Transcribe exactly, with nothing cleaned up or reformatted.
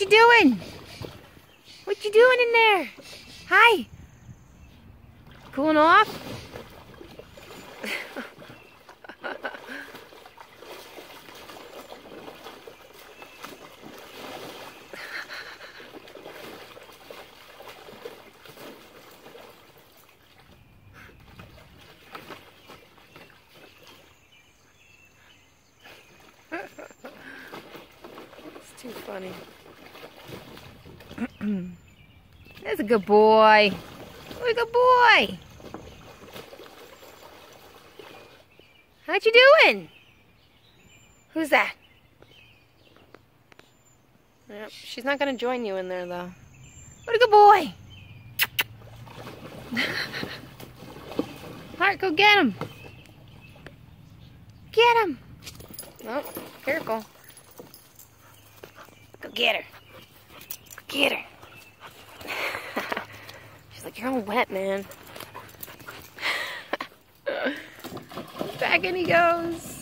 What you doing? What you doing in there? Hi. Cooling off? It's too funny. That's a good boy. What a good boy. What you doing? Who's that? Yep, she's not gonna join you in there though. What a good boy. All right, go get him. Get him. Oh, careful. Go get her. Go get her. She's like, you're all wet, man. Back in he goes.